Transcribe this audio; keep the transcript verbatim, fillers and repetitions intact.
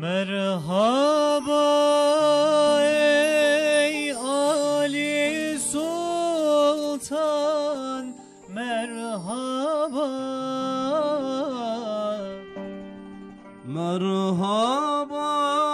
Merhaba ey Ali Sultan, merhaba. Merhaba